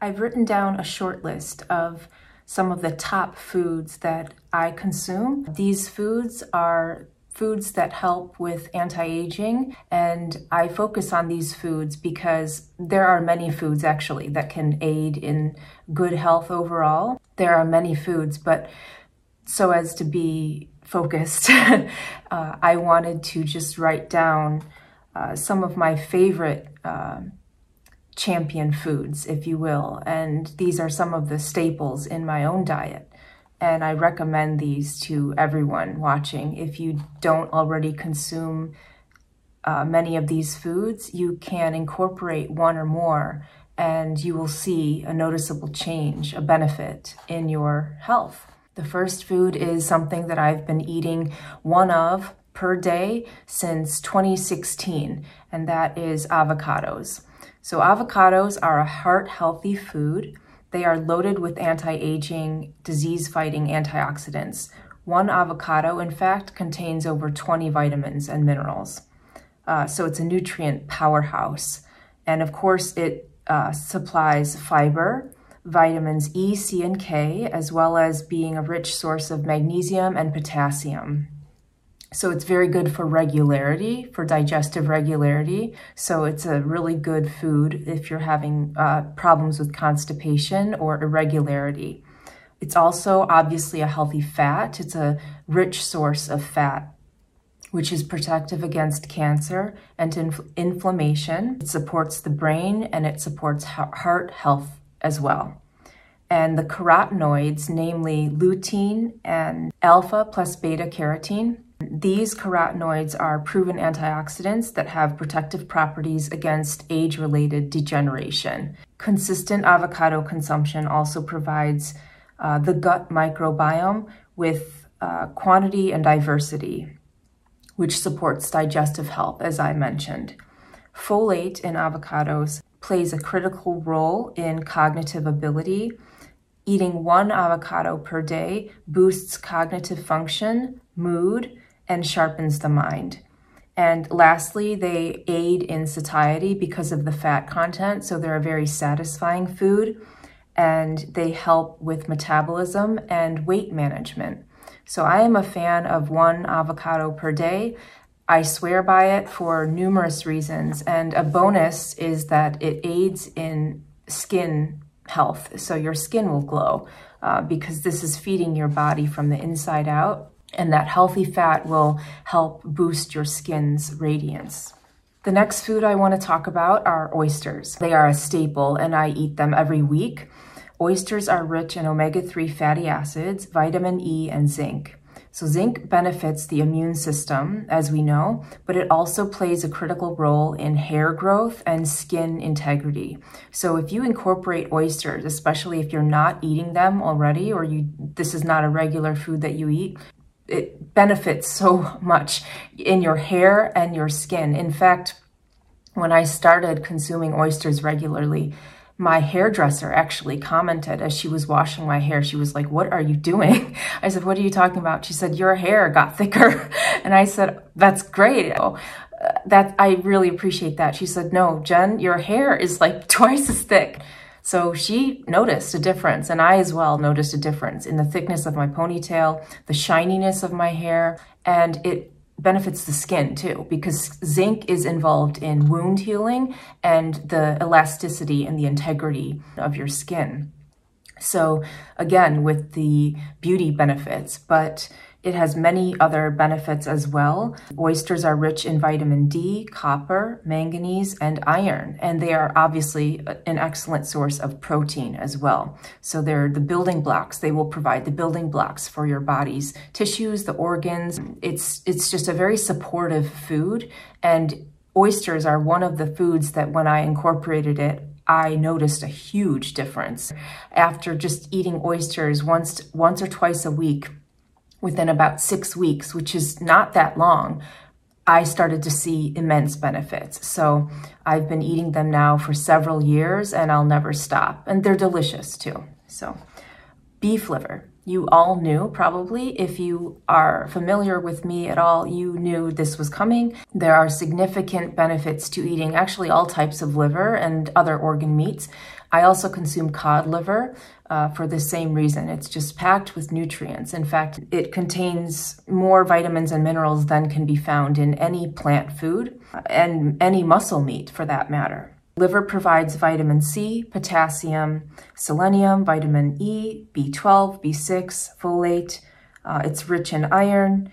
I've written down a short list of some of the top foods that I consume. These foods are foods that help with anti-aging, and I focus on these foods because there are many foods actually that can aid in good health overall. There are many foods, but so as to be focused, I wanted to just write down some of my favorite champion foods, if you will, and these are some of the staples in my own diet, and I recommend these to everyone watching. If you don't already consume many of these foods, you can incorporate one or more, and you will see a noticeable change, a benefit in your health. The first food is something that I've been eating one of per day since 2016, and that is avocados. So avocados are a heart-healthy food. They are loaded with anti-aging, disease-fighting antioxidants. One avocado, in fact, contains over 20 vitamins and minerals. So it's a nutrient powerhouse. And of course, it supplies fiber, vitamins E, C, and K, as well as being a rich source of magnesium and potassium. So it's very good for regularity, for digestive regularity. So it's a really good food if you're having problems with constipation or irregularity. It's also obviously a healthy fat. It's a rich source of fat, which is protective against cancer and inflammation. It supports the brain and it supports heart health as well. And the carotenoids, namely lutein and alpha plus beta carotene, these carotenoids are proven antioxidants that have protective properties against age-related degeneration. Consistent avocado consumption also provides the gut microbiome with quantity and diversity, which supports digestive health, as I mentioned. Folate in avocados plays a critical role in cognitive ability. Eating one avocado per day boosts cognitive function, mood, and sharpens the mind. And lastly, they aid in satiety because of the fat content, so they're a very satisfying food, and they help with metabolism and weight management. So I am a fan of one avocado per day. I swear by it for numerous reasons, and a bonus is that it aids in skin health, so your skin will glow because this is feeding your body from the inside out. And that healthy fat will help boost your skin's radiance. The next food I want to talk about are oysters. They are a staple and I eat them every week. Oysters are rich in omega-3 fatty acids, vitamin E, and zinc. So zinc benefits the immune system, as we know, but it also plays a critical role in hair growth and skin integrity. So if you incorporate oysters, especially if you're not eating them already, or this is not a regular food that you eat, it benefits so much in your hair and your skin. In fact, when I started consuming oysters regularly, my hairdresser actually commented as she was washing my hair. She was like, "What are you doing?" I said, "What are you talking about?" She said, "Your hair got thicker." And I said, "That's great. I really appreciate that." She said, "No, Jen, your hair is like twice as thick." So she noticed a difference, and I as well noticed a difference in the thickness of my ponytail, the shininess of my hair, and it benefits the skin too, because zinc is involved in wound healing and the elasticity and the integrity of your skin. So again, with the beauty benefits, but it has many other benefits as well. Oysters are rich in vitamin D, copper, manganese, and iron, and they are obviously an excellent source of protein as well. So they're the building blocks. They will provide the building blocks for your body's tissues, the organs. It's just a very supportive food, and oysters are one of the foods that when I incorporated it, I noticed a huge difference. After just eating oysters once or twice a week, within about 6 weeks, which is not that long, I started to see immense benefits. So I've been eating them now for several years and I'll never stop. And they're delicious too. So beef liver, you all knew probably, if you are familiar with me at all, you knew this was coming. There are significant benefits to eating actually all types of liver and other organ meats, I also consume cod liver for the same reason. It's just packed with nutrients. In fact, it contains more vitamins and minerals than can be found in any plant food and any muscle meat for that matter. Liver provides vitamin C, potassium, selenium, vitamin E, B12, B6, folate. It's rich in iron,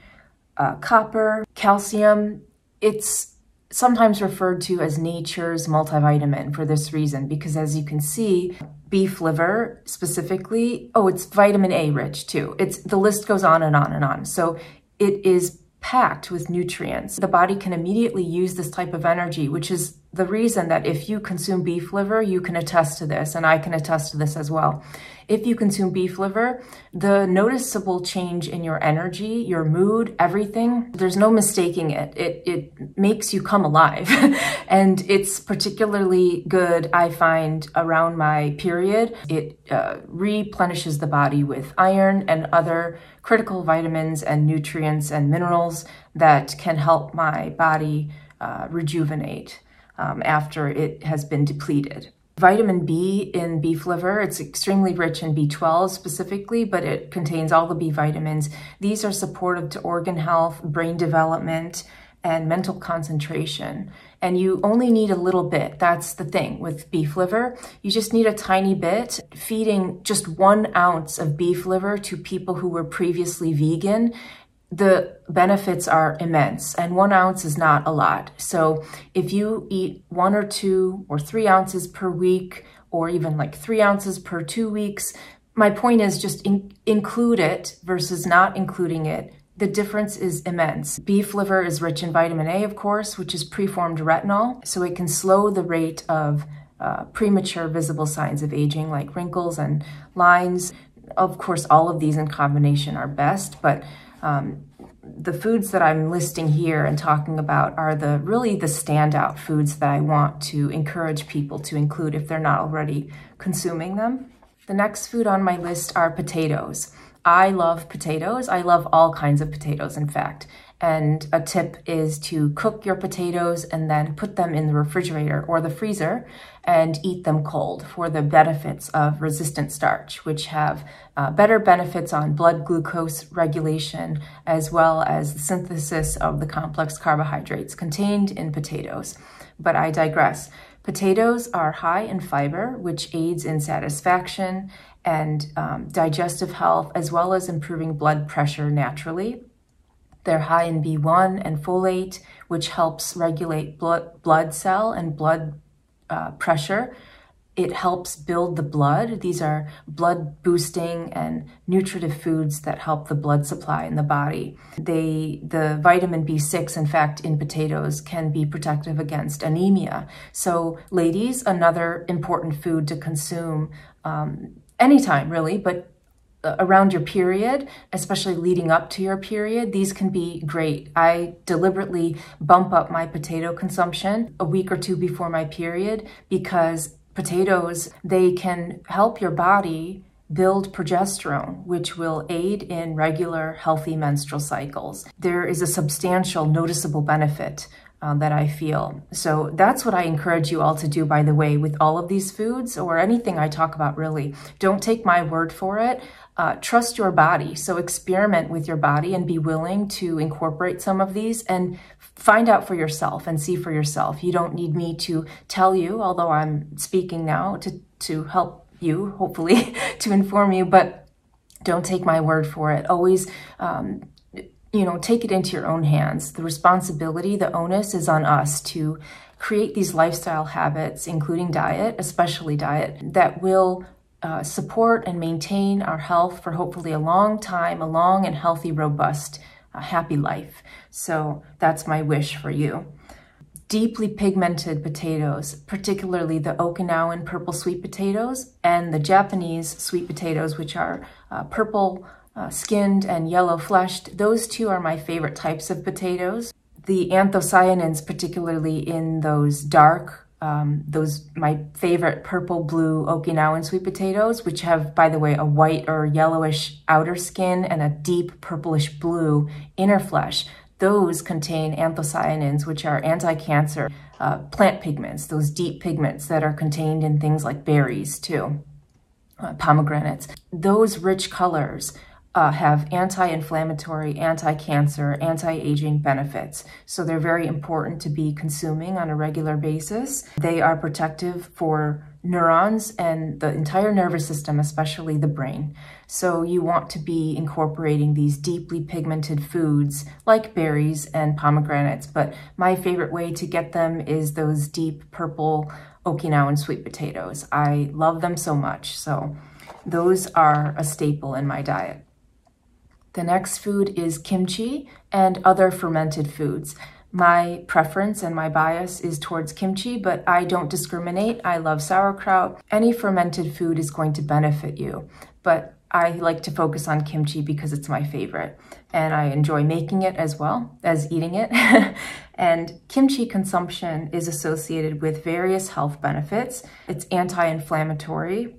copper, calcium. It's sometimes referred to as nature's multivitamin for this reason, because as you can see, beef liver specifically, oh, it's vitamin A rich too. The list goes on and on and on. So it is packed with nutrients. The body can immediately use this type of energy, which is the reason that if you consume beef liver, you can attest to this, and I can attest to this as well. If you consume beef liver, the noticeable change in your energy, your mood, everything, there's no mistaking it. It makes you come alive. And it's particularly good, I find, around my period. It replenishes the body with iron and other critical vitamins and nutrients and minerals that can help my body rejuvenate after it has been depleted. Vitamin B in beef liver, it's extremely rich in B12 specifically, but it contains all the B vitamins. These are supportive to organ health, brain development, and mental concentration. And you only need a little bit. That's the thing with beef liver. You just need a tiny bit. Feeding just 1 ounce of beef liver to people who were previously vegan, the benefits are immense, and 1 ounce is not a lot. So if you eat 1 or 2 or 3 ounces per week, or even like 3 ounces per 2 weeks, my point is just include it versus not including it. The difference is immense. Beef liver is rich in vitamin A, of course, which is preformed retinol, so it can slow the rate of premature visible signs of aging like wrinkles and lines. Of course, all of these in combination are best, but the foods that I'm listing here and talking about are really the standout foods that I want to encourage people to include if they're not already consuming them. The next food on my list are potatoes. I love potatoes. I love all kinds of potatoes, in fact. And a tip is to cook your potatoes and then put them in the refrigerator or the freezer and eat them cold for the benefits of resistant starch, which have better benefits on blood glucose regulation, as well as the synthesis of the complex carbohydrates contained in potatoes. But I digress. Potatoes are high in fiber, which aids in satisfaction and digestive health, as well as improving blood pressure naturally. They're high in B1 and folate, which helps regulate blood cell and blood pressure. It helps build the blood. These are blood boosting and nutritive foods that help the blood supply in the body. The vitamin B6, in fact, in potatoes can be protective against anemia. So ladies, another important food to consume anytime really, but around your period, especially leading up to your period, these can be great. I deliberately bump up my potato consumption a week or two before my period, because potatoes, they can help your body build progesterone, which will aid in regular, healthy menstrual cycles. There is a substantial, noticeable benefit that I feel. So that's what I encourage you all to do, by the way, with all of these foods or anything I talk about, really. Don't take my word for it. Trust your body. So experiment with your body and be willing to incorporate some of these and find out for yourself and see for yourself. You don't need me to tell you, although I'm speaking now to help you, hopefully, to inform you, but don't take my word for it. Always take it into your own hands. The responsibility, the onus is on us to create these lifestyle habits, including diet, especially diet, that will support and maintain our health for hopefully a long time, a long and healthy, robust, happy life. So that's my wish for you. Deeply pigmented potatoes, particularly the Okinawan purple sweet potatoes and the Japanese sweet potatoes, which are purple skinned and yellow fleshed. Those two are my favorite types of potatoes. The anthocyanins, particularly in those dark, my favorite purple blue Okinawan sweet potatoes, which have, by the way, a white or yellowish outer skin and a deep purplish blue inner flesh. Those contain anthocyanins, which are anti-cancer plant pigments, those deep pigments that are contained in things like berries too, pomegranates. Those rich colors have anti-inflammatory, anti-cancer, anti-aging benefits. So they're very important to be consuming on a regular basis. They are protective for neurons and the entire nervous system, especially the brain. So you want to be incorporating these deeply pigmented foods like berries and pomegranates, but my favorite way to get them is those deep purple Okinawan sweet potatoes. I love them so much, so those are a staple in my diet. The next food is kimchi and other fermented foods. My preference and my bias is towards kimchi, but I don't discriminate. I love sauerkraut. Any fermented food is going to benefit you, but I like to focus on kimchi because it's my favorite, and I enjoy making it as well as eating it. And kimchi consumption is associated with various health benefits. It's anti-inflammatory.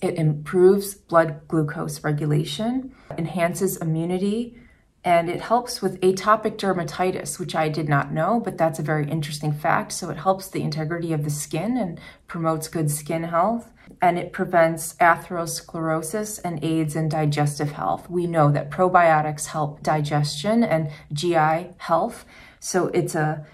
It improves blood glucose regulation, enhances immunity, and it helps with atopic dermatitis, which I did not know, but that's a very interesting fact. So it helps the integrity of the skin and promotes good skin health, and it prevents atherosclerosis and aids in digestive health. We know that probiotics help digestion and GI health, so it's a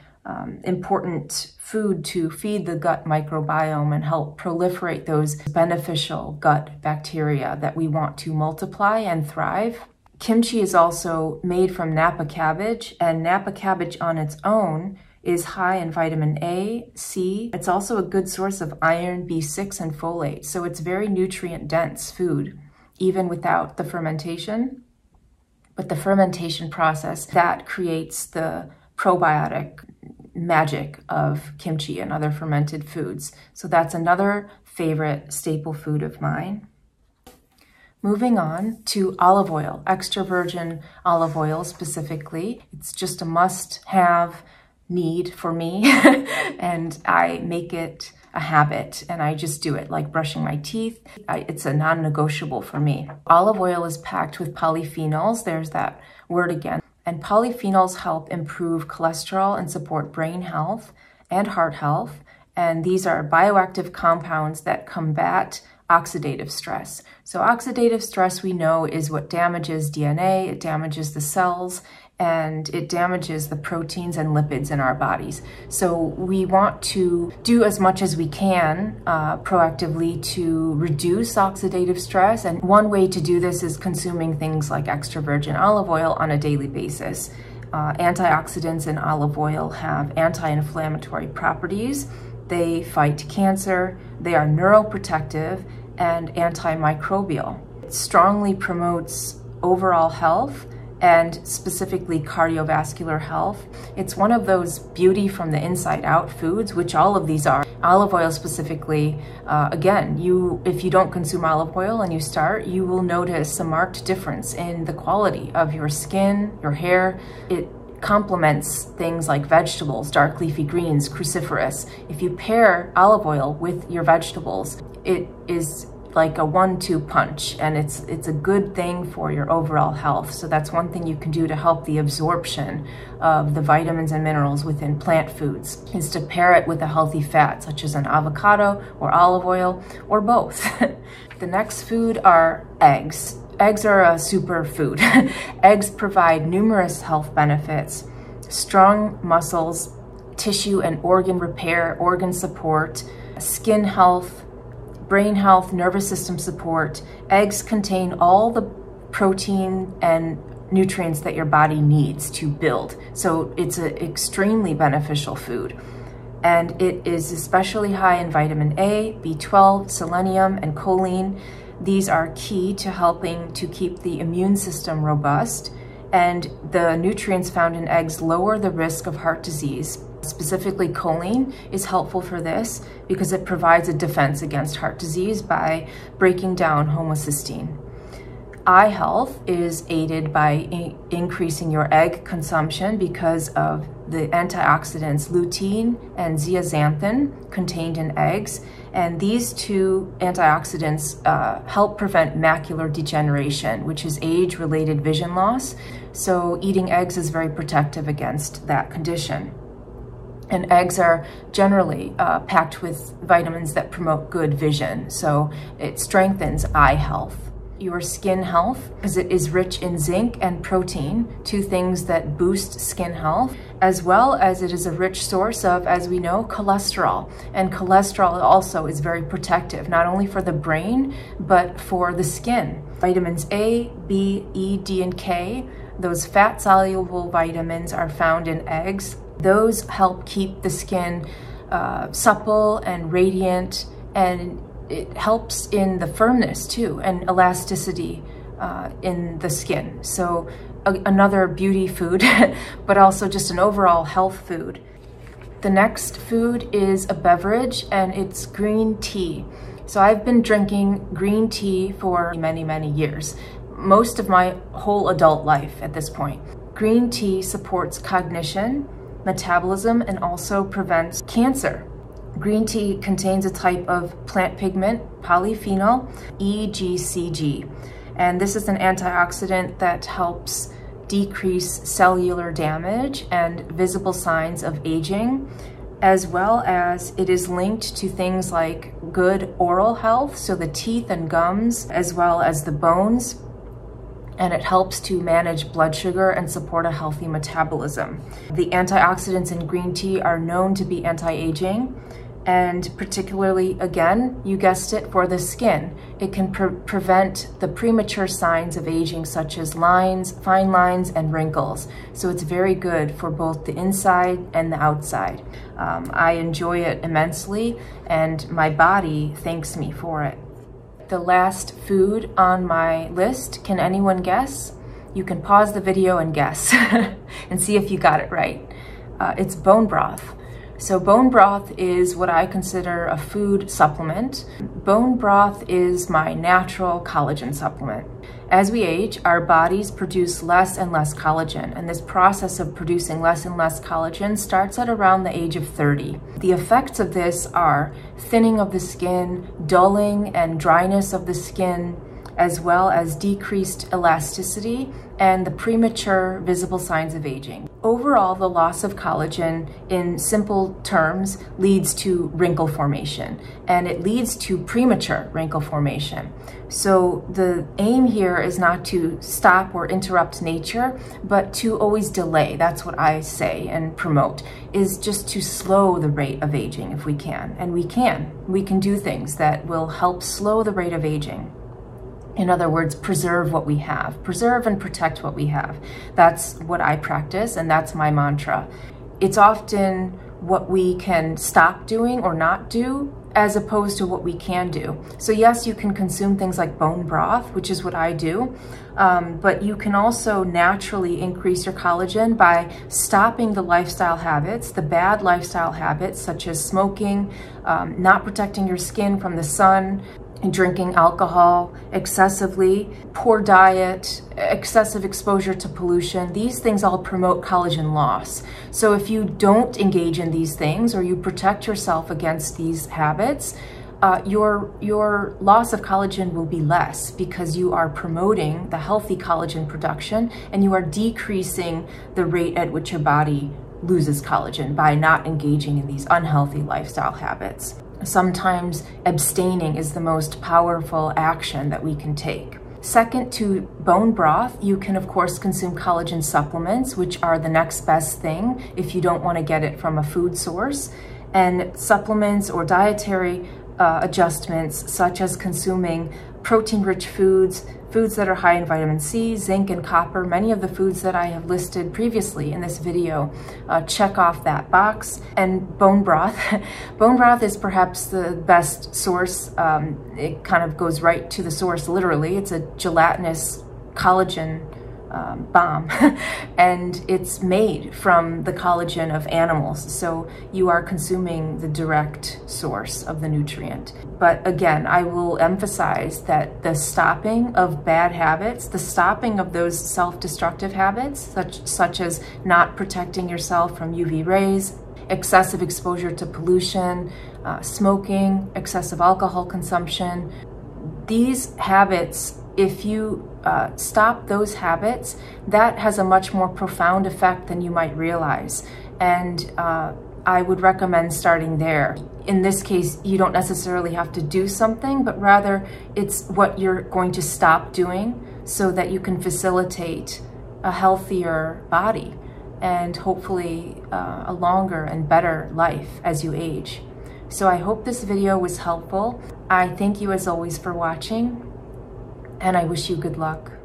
important food to feed the gut microbiome and help proliferate those beneficial gut bacteria that we want to multiply and thrive. Kimchi is also made from Napa cabbage, and Napa cabbage on its own is high in vitamin A, C. It's also a good source of iron, B6, and folate, so it's very nutrient-dense food, even without the fermentation. But the fermentation process, that creates the probiotic magic of kimchi and other fermented foods. So that's another favorite staple food of mine. Moving on to olive oil, extra virgin olive oil specifically. It's just a must-have need for me, and I make it a habit, and I just do it like brushing my teeth. It's a non-negotiable for me. Olive oil is packed with polyphenols, there's that word again. And polyphenols help improve cholesterol and support brain health and heart health. And these are bioactive compounds that combat oxidative stress. So oxidative stress, we know, is what damages DNA, it damages the cells, and it damages the proteins and lipids in our bodies. So we want to do as much as we can proactively to reduce oxidative stress. And one way to do this is consuming things like extra virgin olive oil on a daily basis. Antioxidants in olive oil have anti-inflammatory properties. They fight cancer, they are neuroprotective and antimicrobial. It strongly promotes overall health and specifically cardiovascular health. It's one of those beauty from the inside out foods, which all of these are. Olive oil specifically, again, if you don't consume olive oil and you start, you will notice a marked difference in the quality of your skin, your hair. It complements things like vegetables, dark leafy greens, cruciferous. If you pair olive oil with your vegetables, it is like a one-two punch, and it's a good thing for your overall health. So that's one thing you can do to help the absorption of the vitamins and minerals within plant foods, is to pair it with a healthy fat, such as an avocado or olive oil or both. The next food are eggs. Eggs are a super food. Eggs provide numerous health benefits, strong muscles, tissue and organ repair, organ support, skin health, brain health, nervous system support. Eggs contain all the protein and nutrients that your body needs to build. So it's an extremely beneficial food. And it is especially high in vitamin A, B12, selenium, and choline. These are key to helping to keep the immune system robust. And the nutrients found in eggs lower the risk of heart disease. Specifically, choline is helpful for this because it provides a defense against heart disease by breaking down homocysteine. Eye health is aided by increasing your egg consumption because of the antioxidants lutein and zeaxanthin contained in eggs, and these two antioxidants help prevent macular degeneration, which is age-related vision loss. So eating eggs is very protective against that condition. And eggs are generally packed with vitamins that promote good vision, so it strengthens eye health. Your skin health, because it is rich in zinc and protein, two things that boost skin health, as well as it is a rich source of, as we know, cholesterol. And cholesterol also is very protective, not only for the brain, but for the skin. Vitamins A, B, E, D, and K, those fat-soluble vitamins are found in eggs. Those help keep the skin supple and radiant, and it helps in the firmness too, and elasticity in the skin. So another beauty food, but also just an overall health food. The next food is a beverage, and it's green tea. So I've been drinking green tea for many, many years, most of my whole adult life at this point. Green tea supports cognition, metabolism, and also prevents cancer. Green tea contains a type of plant pigment, polyphenol, EGCG, and this is an antioxidant that helps decrease cellular damage and visible signs of aging, as well as it is linked to things like good oral health, so the teeth and gums, as well as the bones, and it helps to manage blood sugar and support a healthy metabolism. The antioxidants in green tea are known to be anti-aging, and particularly, again, you guessed it, for the skin. It can prevent the premature signs of aging, such as lines, fine lines, and wrinkles. So it's very good for both the inside and the outside. I enjoy it immensely, and my body thanks me for it. The last food on my list, can anyone guess? You can pause the video and guess and see if you got it right. It's bone broth. So bone broth is what I consider a food supplement. Bone broth is my natural collagen supplement. As we age, our bodies produce less and less collagen, and this process of producing less and less collagen starts at around the age of 30. The effects of this are thinning of the skin, dulling and dryness of the skin, as well as decreased elasticity and the premature visible signs of aging. Overall, the loss of collagen, in simple terms, leads to wrinkle formation, and it leads to premature wrinkle formation. So the aim here is not to stop or interrupt nature, but to always delay. That's what I say and promote, is just to slow the rate of aging if we can. And we can. We can do things that will help slow the rate of aging. In other words, preserve what we have. Preserve and protect what we have. That's what I practice, and that's my mantra. It's often what we can stop doing or not do, as opposed to what we can do. So yes, you can consume things like bone broth, which is what I do, but you can also naturally increase your collagen by stopping the lifestyle habits, the bad lifestyle habits, such as smoking, not protecting your skin from the sun, drinking alcohol excessively, poor diet, excessive exposure to pollution. These things all promote collagen loss. So if you don't engage in these things, or you protect yourself against these habits, your loss of collagen will be less, because you are promoting the healthy collagen production, and you are decreasing the rate at which your body loses collagen by not engaging in these unhealthy lifestyle habits. Sometimes abstaining is the most powerful action that we can take. Second to bone broth, you can of course consume collagen supplements, which are the next best thing if you don't want to get it from a food source. And supplements or dietary adjustments, such as consuming protein-rich foods, foods that are high in vitamin C, zinc, and copper, many of the foods that I have listed previously in this video, check off that box. And bone broth. Bone broth is perhaps the best source. It kind of goes right to the source, literally. It's a gelatinous collagen bomb, and it's made from the collagen of animals, so you are consuming the direct source of the nutrient. But again, I will emphasize that the stopping of bad habits, the stopping of those self-destructive habits, such as not protecting yourself from UV rays, excessive exposure to pollution, smoking, excessive alcohol consumption, these habits, if you stop those habits, that has a much more profound effect than you might realize. And I would recommend starting there. In this case, you don't necessarily have to do something, but rather it's what you're going to stop doing so that you can facilitate a healthier body and hopefully a longer and better life as you age. So I hope this video was helpful. I thank you as always for watching, and I wish you good luck.